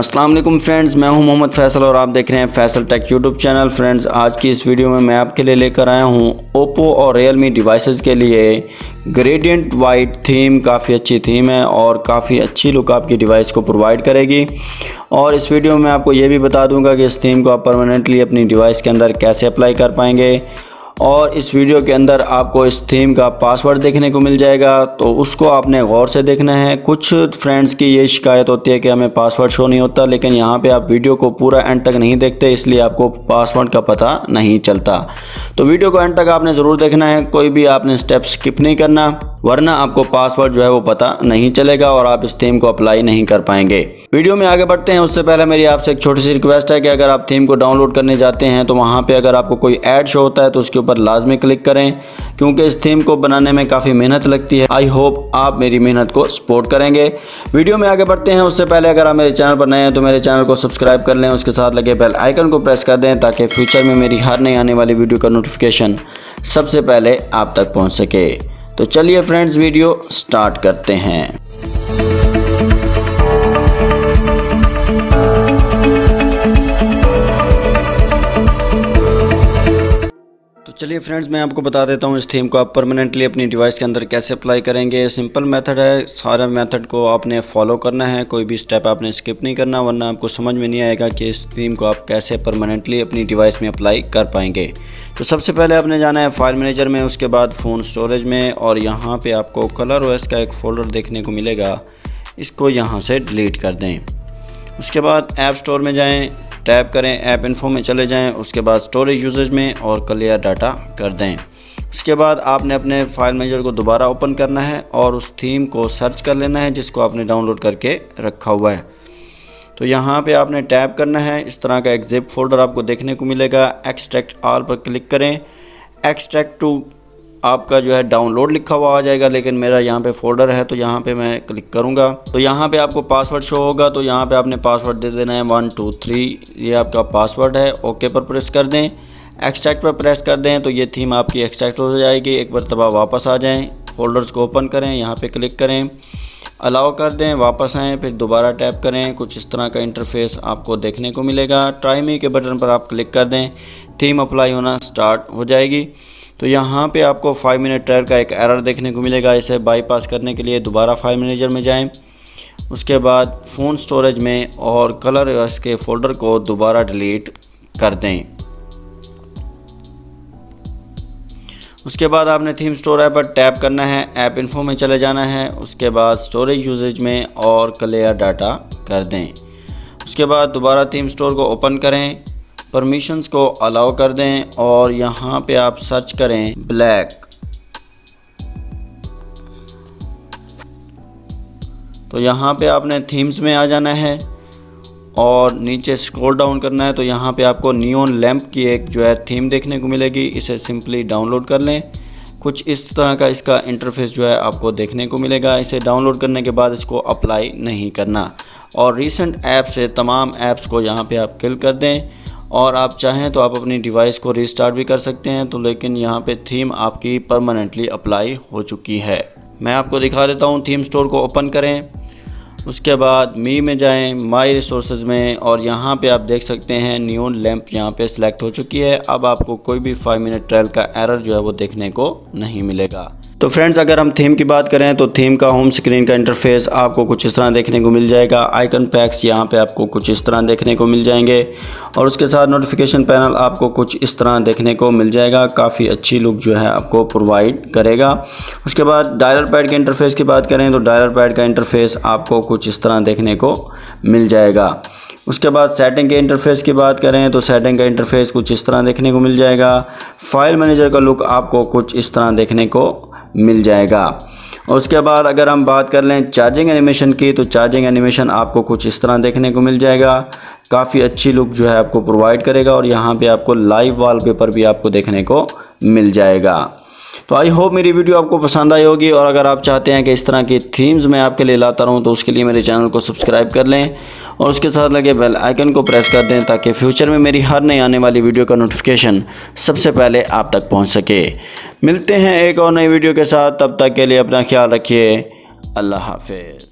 अस्सलाम वालेकुम फ्रेंड्स, मैं हूं मोहम्मद फैसल और आप देख रहे हैं Faisal tech YouTube channel. Friends, आज की इस वीडियो में मैं आपके लिए लेकर आया हूं Oppo और Realme डिवाइसेस के लिए ग्रेडियंट वाइट थीम। काफ़ी अच्छी थीम है और काफ़ी अच्छी लुक आपकी डिवाइस को प्रोवाइड करेगी। और इस वीडियो में आपको ये भी बता दूंगा कि इस थीम को आप परमानेंटली अपनी डिवाइस के अंदर कैसे अप्लाई कर पाएंगे। और इस वीडियो के अंदर आपको इस थीम का पासवर्ड देखने को मिल जाएगा, तो उसको आपने गौर से देखना है। कुछ फ्रेंड्स की ये शिकायत होती है कि हमें पासवर्ड शो नहीं होता, लेकिन यहाँ पे आप वीडियो को पूरा एंड तक नहीं देखते, इसलिए आपको पासवर्ड का पता नहीं चलता। तो वीडियो को एंड तक आपने ज़रूर देखना है, कोई भी आपने स्टेप स्किप नहीं करना, वरना आपको पासवर्ड जो है वो पता नहीं चलेगा और आप इस थीम को अप्लाई नहीं कर पाएंगे। वीडियो में आगे बढ़ते हैं, उससे पहले मेरी आपसे एक छोटी सी रिक्वेस्ट है कि अगर आप थीम को डाउनलोड करने जाते हैं तो वहाँ पे अगर आपको कोई ऐड शो होता है तो उसके ऊपर लाजमी क्लिक करें, क्योंकि इस थीम को बनाने में काफ़ी मेहनत लगती है। आई होप आप मेरी मेहनत को सपोर्ट करेंगे। वीडियो में आगे बढ़ते हैं, उससे पहले अगर आप मेरे चैनल पर नए हैं तो मेरे चैनल को सब्सक्राइब कर लें, उसके साथ लगे बेल आइकन को प्रेस कर दें ताकि फ्यूचर में मेरी हर नई आने वाली वीडियो का नोटिफिकेशन सबसे पहले आप तक पहुँच सके। तो चलिए फ्रेंड्स, वीडियो स्टार्ट करते हैं। तो चलिए फ्रेंड्स, मैं आपको बता देता हूँ इस थीम को आप परमानेंटली अपनी डिवाइस के अंदर कैसे अप्लाई करेंगे। सिंपल मेथड है, सारा मेथड को आपने फॉलो करना है, कोई भी स्टेप आपने स्किप नहीं करना, वरना आपको समझ में नहीं आएगा कि इस थीम को आप कैसे परमानेंटली अपनी डिवाइस में अप्लाई कर पाएंगे। तो सबसे पहले आपने जाना है फाइल मैनेजर में, उसके बाद फ़ोन स्टोरेज में, और यहाँ पे आपको ColorOS का एक फ़ोल्डर देखने को मिलेगा, इसको यहाँ से डिलीट कर दें। उसके बाद ऐप स्टोर में जाएं, टैप करें, ऐप इन्फो में चले जाएं, उसके बाद स्टोरेज यूजेज में और क्लियर डाटा कर दें। उसके बाद आपने अपने फाइल मैनेजर को दोबारा ओपन करना है और उस थीम को सर्च कर लेना है जिसको आपने डाउनलोड करके रखा हुआ है। तो यहाँ पे आपने टैप करना है, इस तरह का एक जिप फोल्डर आपको देखने को मिलेगा। एक्सट्रैक्ट ऑल पर क्लिक करें, एक्सट्रैक्ट टू आपका जो है डाउनलोड लिखा हुआ आ जाएगा, लेकिन मेरा यहाँ पे फोल्डर है तो यहाँ पे मैं क्लिक करूँगा। तो यहाँ पे आपको पासवर्ड शो होगा, तो यहाँ पे आपने पासवर्ड दे देना है 1 2 3, ये आपका पासवर्ड है। ओके पर प्रेस कर दें, एक्सट्रैक्ट पर प्रेस कर दें, तो ये थीम आपकी एक्सट्रैक्ट हो जाएगी। एक मरतबा वापस आ जाएँ, फोल्डर्स को ओपन करें, यहाँ पर क्लिक करें, अलाउ कर दें, वापस आएँ, फिर दोबारा टैप करें, कुछ इस तरह का इंटरफेस आपको देखने को मिलेगा। ट्राई मी के बटन पर आप क्लिक कर दें, थीम अप्लाई होना स्टार्ट हो जाएगी। तो यहाँ पे आपको 5 मिनट ट्रायल का एक एरर देखने को मिलेगा, इसे बाईपास करने के लिए दोबारा फाइल मैनेजर में जाएं, उसके बाद फ़ोन स्टोरेज में और ColorOS के फ़ोल्डर को दोबारा डिलीट कर दें। उसके बाद आपने थीम स्टोर ऐप पर टैप करना है, ऐप इन्फो में चले जाना है, उसके बाद स्टोरेज यूजेज में और क्लियर डाटा कर दें। उसके बाद दोबारा थीम स्टोर को ओपन करें, परमिशंस को अलाउ कर दें और यहाँ पे आप सर्च करें ब्लैक। तो यहाँ पे आपने थीम्स में आ जाना है और नीचे स्क्रॉल डाउन करना है, तो यहाँ पे आपको नियॉन लैम्प की एक जो है थीम देखने को मिलेगी, इसे सिंपली डाउनलोड कर लें। कुछ इस तरह का इसका इंटरफेस जो है आपको देखने को मिलेगा। इसे डाउनलोड करने के बाद इसको अप्लाई नहीं करना और रीसेंट ऐप से तमाम ऐप्स को यहाँ पे आप किल कर दें। और आप चाहें तो आप अपनी डिवाइस को रीस्टार्ट भी कर सकते हैं, तो लेकिन यहाँ पे थीम आपकी परमानेंटली अप्लाई हो चुकी है। मैं आपको दिखा देता हूँ, थीम स्टोर को ओपन करें, उसके बाद मी में जाएं, माई रिसोर्सेज में, और यहाँ पे आप देख सकते हैं नियॉन लैंप यहाँ पे सिलेक्ट हो चुकी है। अब आपको कोई भी 5 मिनट ट्रायल का एरर जो है वो देखने को नहीं मिलेगा। तो फ्रेंड्स, अगर हम थीम की बात करें तो थीम का होम स्क्रीन का इंटरफेस आपको कुछ इस तरह देखने को मिल जाएगा। आइकन पैक्स यहाँ पे आपको कुछ इस तरह देखने को मिल जाएंगे और उसके साथ नोटिफिकेशन पैनल आपको कुछ इस तरह देखने को मिल जाएगा। काफ़ी अच्छी लुक जो है आपको प्रोवाइड करेगा। उसके बाद डायलर पैड के इंटरफेस की बात करें तो डायलर पैड का इंटरफेस आपको कुछ इस तरह देखने को मिल जाएगा। उसके बाद सेटिंग के इंटरफेस की बात करें तो सेटिंग का इंटरफेस कुछ इस तरह देखने को मिल जाएगा। फाइल मैनेजर का लुक आपको कुछ इस तरह देखने को मिल जाएगा। और उसके बाद अगर हम बात कर लें चार्जिंग एनिमेशन की, तो चार्जिंग एनिमेशन आपको कुछ इस तरह देखने को मिल जाएगा। काफ़ी अच्छी लुक जो है आपको प्रोवाइड करेगा और यहाँ पे आपको लाइव वॉलपेपर भी आपको देखने को मिल जाएगा। तो आई होप मेरी वीडियो आपको पसंद आई होगी, और अगर आप चाहते हैं कि इस तरह की थीम्स मैं आपके लिए लाता रहूं तो उसके लिए मेरे चैनल को सब्सक्राइब कर लें और उसके साथ लगे बेल आइकन को प्रेस कर दें ताकि फ्यूचर में मेरी हर नई आने वाली वीडियो का नोटिफिकेशन सबसे पहले आप तक पहुंच सके। मिलते हैं एक और नई वीडियो के साथ, तब तक के लिए अपना ख्याल रखिए। अल्लाह हाफिज़।